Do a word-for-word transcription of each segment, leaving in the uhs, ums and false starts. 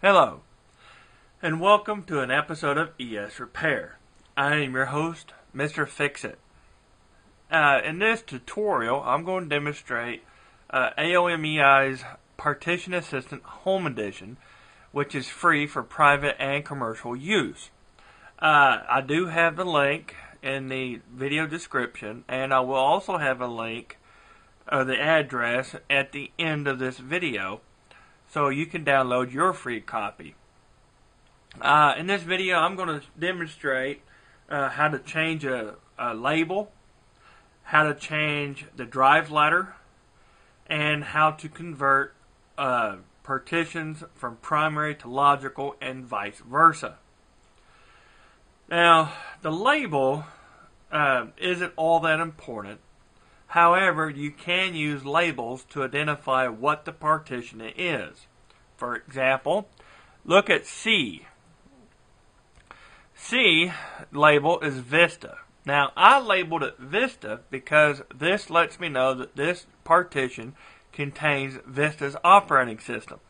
Hello, and welcome to an episode of E S Repair. I am your host, Mister Fix-It. Uh, in this tutorial, I'm going to demonstrate uh, A O M E I's Partition Assistant Home Edition, which is free for private and commercial use. Uh, I do have the link in the video description, and I will also have a link, or the address, at the end of this video, so you can download your free copy. Uh, in this video, I'm going to demonstrate uh, how to change a, a label, how to change the drive ladder, and how to convert uh, partitions from primary to logical and vice versa. Now, the label uh, isn't all that important. However, you can use labels to identify what the partition is. For example, look at C. C label is Vista. Now, I labeled it Vista because this lets me know that this partition contains Vista's operating system.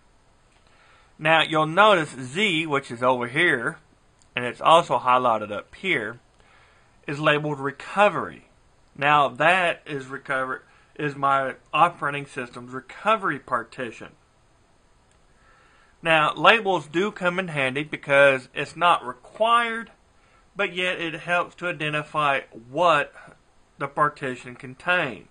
Now, you'll notice Z, which is over here, and it's also highlighted up here, is labeled Recovery. Now that is recover is my operating system's recovery partition. Now labels do come in handy because it's not required, but yet it helps to identify what the partition contains.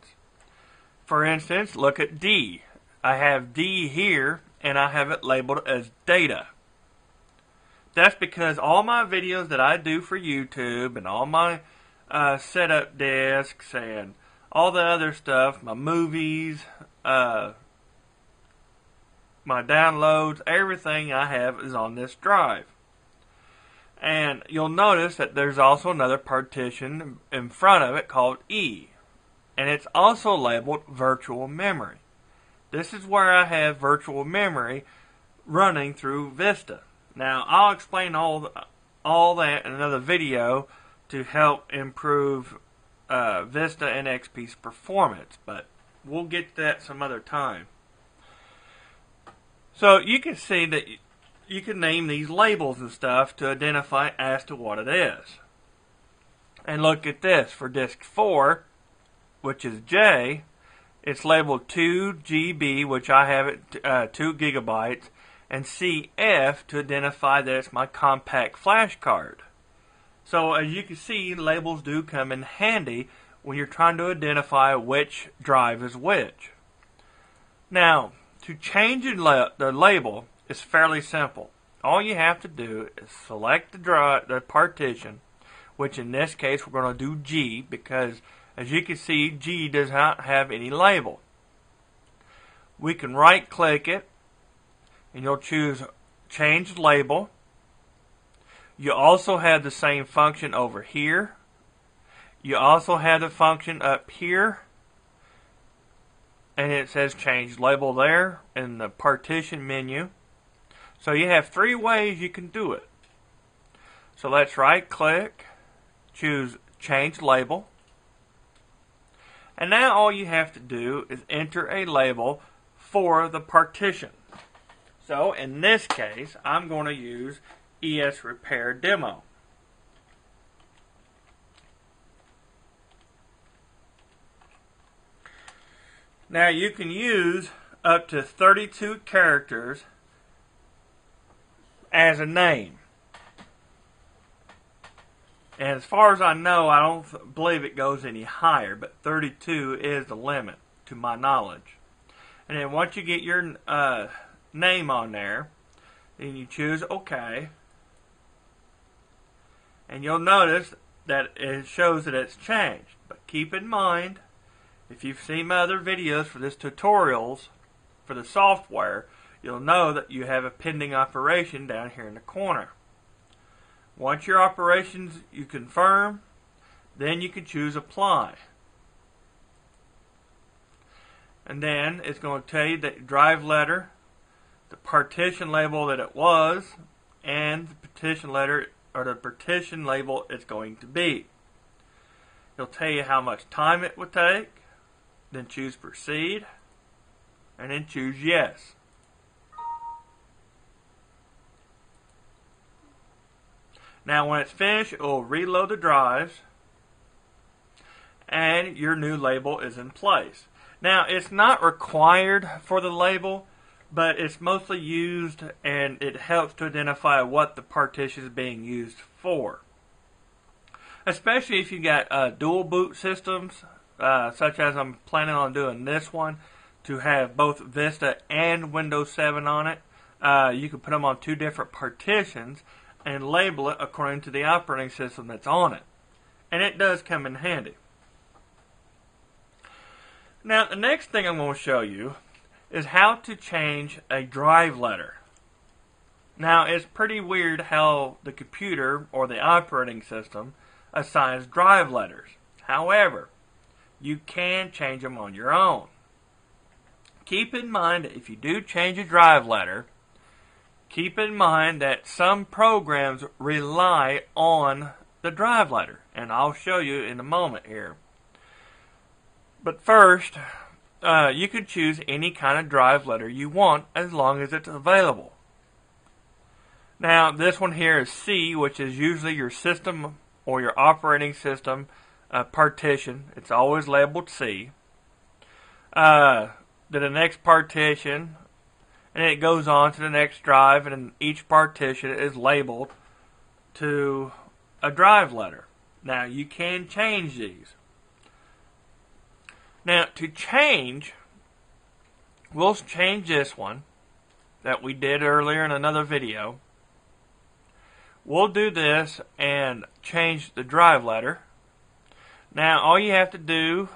For instance, look at D. I have D here and I have it labeled as data. That's because all my videos that I do for YouTube and all my Uh, setup discs and all the other stuff, my movies, uh, my downloads, everything I have is on this drive. And you'll notice that there's also another partition in front of it called E, and it's also labeled virtual memory. This is where I have virtual memory running through Vista. Now I'll explain all the, all that in another video to help improve uh, Vista and X P's performance, but we'll get to that some other time. So you can see that you can name these labels and stuff to identify as to what it is. And look at this for disk four, which is J. It's labeled two G B, which I have it uh, two gigabytes, and C F to identify that it's my compact flash card. So as you can see, labels do come in handy when you're trying to identify which drive is which. Now, to change the label is fairly simple. All you have to do is select the, drive, the partition, which in this case we're going to do G, because as you can see, G does not have any label. We can right click it and you'll choose Change Label. You also have the same function over here. You also have the function up here. And it says change label there in the partition menu. So you have three ways you can do it. So let's right click, choose change label. And now all you have to do is enter a label for the partition. So in this case, I'm going to use E S Repair Demo. Now you can use up to thirty-two characters as a name. And as far as I know, I don't believe it goes any higher, but thirty-two is the limit to my knowledge. And then once you get your uh, name on there, then you choose OK. And you'll notice that it shows that it's changed. But keep in mind, if you've seen my other videos for this tutorials, for the software, you'll know that you have a pending operation down here in the corner. Once your operations you confirm, then you can choose Apply. And then it's going to tell you the drive letter, the partition label that it was and the partition letter or the partition label it's going to be. It'll tell you how much time it would take, then choose proceed, and then choose yes. Now when it's finished, it will reload the drives and your new label is in place. Now it's not required for the label, but it's mostly used and it helps to identify what the partition is being used for. Especially if you got uh, dual boot systems, uh, such as I'm planning on doing this one, to have both Vista and Windows seven on it. Uh, you can put them on two different partitions and label it according to the operating system that's on it. And it does come in handy. Now the next thing I'm going to show you is how to change a drive letter. Now it's pretty weird how the computer or the operating system assigns drive letters. However, you can change them on your own. Keep in mind that if you do change a drive letter, keep in mind that some programs rely on the drive letter, and I'll show you in a moment here. But first, uh, you can choose any kind of drive letter you want as long as it's available. Now this one here is C, which is usually your system or your operating system uh, partition. It's always labeled C. Uh, to the next partition, and it goes on to the next drive, and each partition is labeled to a drive letter. Now you can change these. Now to change, we'll change this one that we did earlier in another video. We'll do this and change the drive letter. Now all you have to do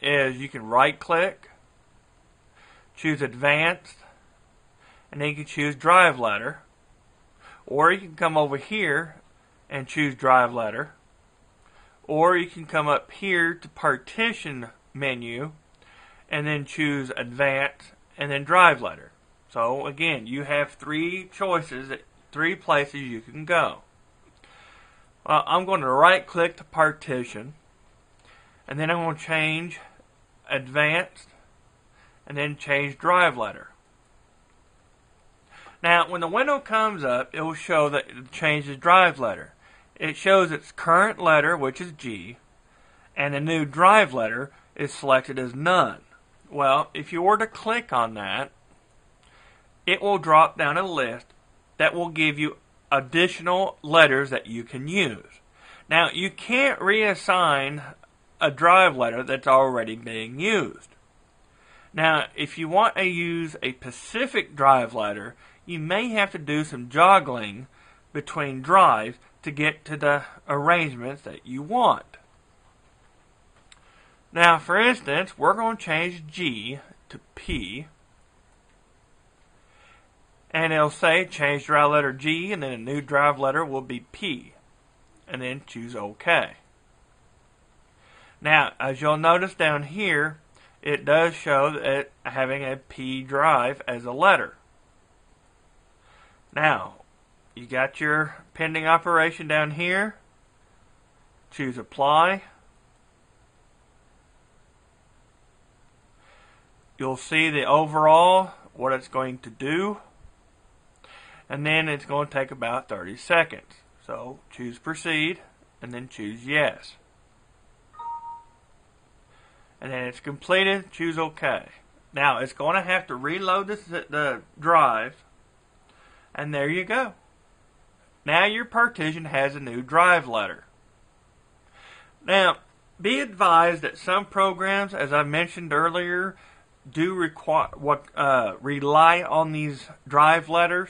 is you can right click, choose advanced, and then you can choose drive letter, or you can come over here and choose drive letter, or you can come up here to partition menu and then choose advanced and then drive letter. So again, you have three choices, three places you can go. Well, I'm going to right click the partition, and then I'm going to change advanced and then change drive letter. Now, when the window comes up, it will show that it changes drive letter. It shows its current letter, which is G, and the new drive letter is selected as none. Well, if you were to click on that, it will drop down a list that will give you additional letters that you can use. Now, you can't reassign a drive letter that's already being used. Now, if you want to use a specific drive letter, you may have to do some joggling between drives to get to the arrangements that you want. Now, for instance, we're going to change G to P, and it'll say change drive letter G, and then a new drive letter will be P, and then choose OK. Now, as you'll notice down here, it does show that having a P drive as a letter. Now, you got your pending operation down here. Choose apply. You'll see the overall, what it's going to do. And then it's going to take about thirty seconds. So choose proceed and then choose yes. And then it's completed, choose OK. Now it's going to have to reload this, the drive. And there you go. Now your partition has a new drive letter. Now, be advised that some programs, as I mentioned earlier, do require what uh, rely on these drive letters.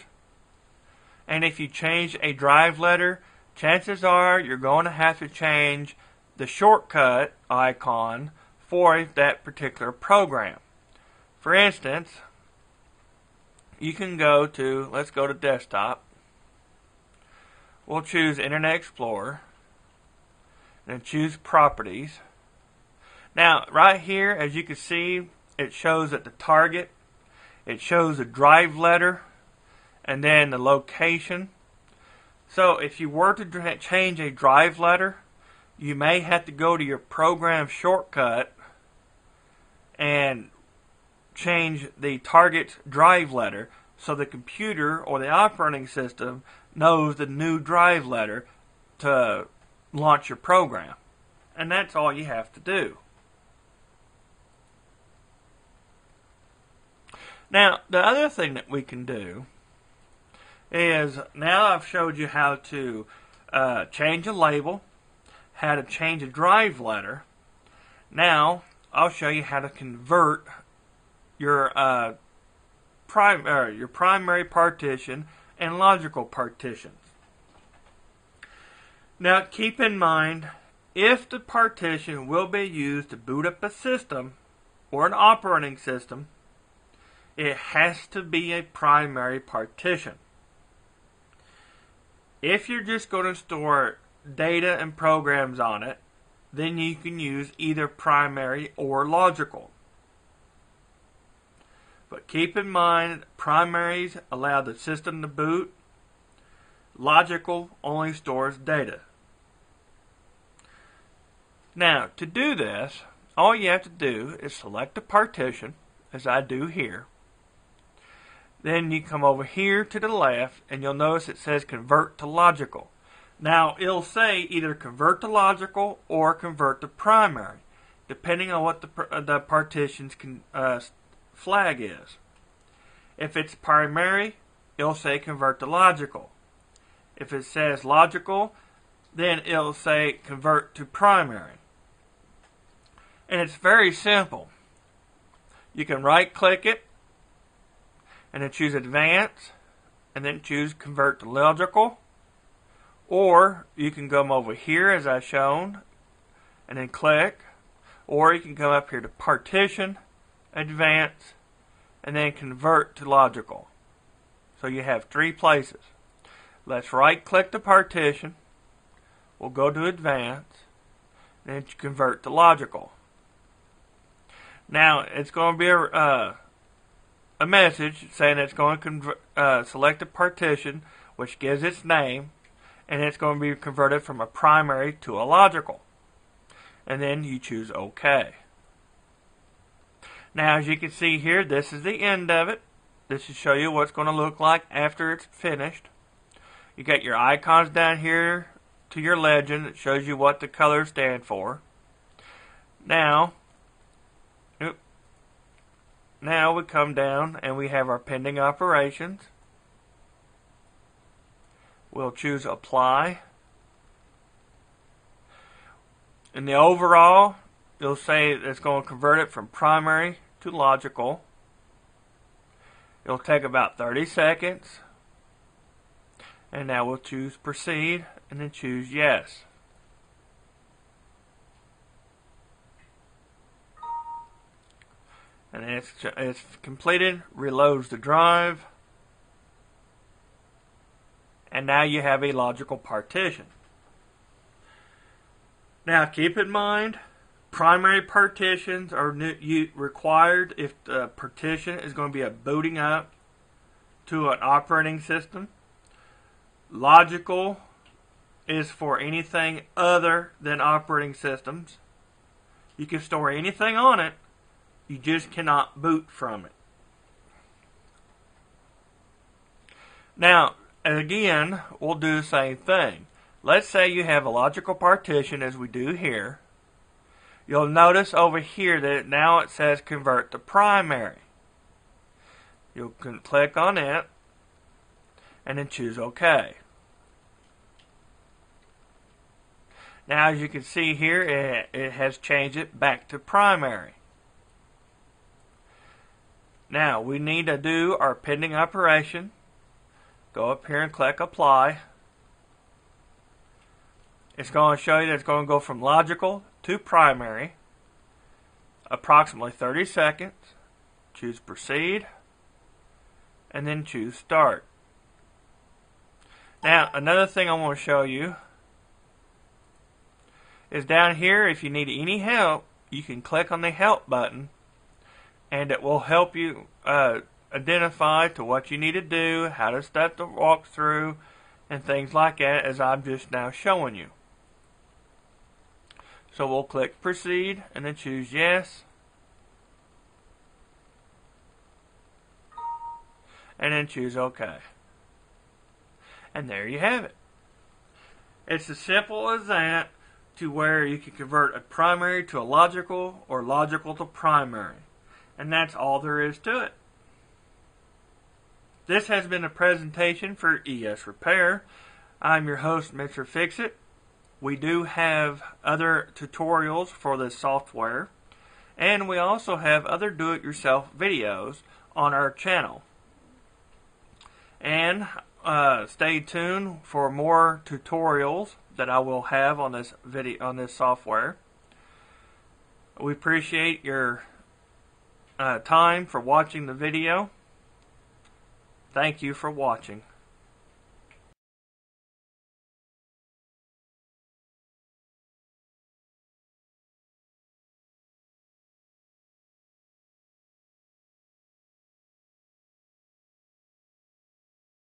And if you change a drive letter, chances are you're going to have to change the shortcut icon for that particular program. For instance, you can go to, let's go to desktop. We'll choose Internet Explorer and choose properties. Now right here, as you can see, it shows at the target, it shows a drive letter, and then the location. So if you were to change a drive letter, you may have to go to your program shortcut and change the target drive letter so the computer or the operating system knows the new drive letter to launch your program. And that's all you have to do. Now, the other thing that we can do is, now I've showed you how to uh, change a label, how to change a drive letter. Now, I'll show you how to convert your uh, prim er, your primary partition and logical partitions. Now, keep in mind, if the partition will be used to boot up a system or an operating system, it has to be a primary partition. If you're just going to store data and programs on it, then you can use either primary or logical. But keep in mind, primaries allow the system to boot. Logical only stores data. Now, to do this, all you have to do is select a partition, as I do here. Then you come over here to the left, and you'll notice it says convert to logical. Now, it'll say either convert to logical or convert to primary, depending on what the, the partition's con, uh, flag is. If it's primary, it'll say convert to logical. If it says logical, then it'll say convert to primary. And it's very simple. You can right-click it, and then choose Advanced, and then choose Convert to Logical. Or you can come over here, as I've shown, and then click. Or you can come up here to Partition, Advanced, and then Convert to Logical. So you have three places. Let's right-click the partition. We'll go to Advanced, and then Convert to Logical. Now, it's going to be a... Uh, a message saying it's going to uh, select a partition, which gives its name, and it's going to be converted from a primary to a logical. And then you choose OK. Now, as you can see here, this is the end of it. This should show you what's going to look like after it's finished. You got your icons down here to your legend that shows you what the colors stand for. Now, oops. Now we come down and we have our pending operations. We'll choose apply. In the overall, you'll say it's going to convert it from primary to logical. It'll take about thirty seconds. And now we'll choose proceed and then choose yes. And it's, it's completed, reloads the drive, and now you have a logical partition. Now keep in mind, primary partitions are new, you, required if the partition is going to be a booting up to an operating system. Logical is for anything other than operating systems. You can store anything on it. You just cannot boot from it. Now, again, we'll do the same thing. Let's say you have a logical partition, as we do here. You'll notice over here that now it says convert to primary. You can click on it and then choose OK. Now, as you can see here, it, it has changed it back to primary. Now, we need to do our pending operation. Go up here and click Apply. It's going to show you that it's going to go from logical to primary. Approximately thirty seconds. Choose Proceed. And then choose Start. Now, another thing I want to show you is down here, if you need any help, you can click on the Help button. And it will help you uh, identify to what you need to do, how to start the walkthrough, and things like that, as I'm just now showing you. So we'll click Proceed and then choose Yes. And then choose OK. And there you have it. It's as simple as that, to where you can convert a primary to a logical or logical to primary. And that's all there is to it. This has been a presentation for E S Repair. I'm your host, Mister Fix-It. We do have other tutorials for this software, and we also have other do-it-yourself videos on our channel. And uh, stay tuned for more tutorials that I will have on this video, on this software. We appreciate your uh, time for watching the video. Thank you for watching.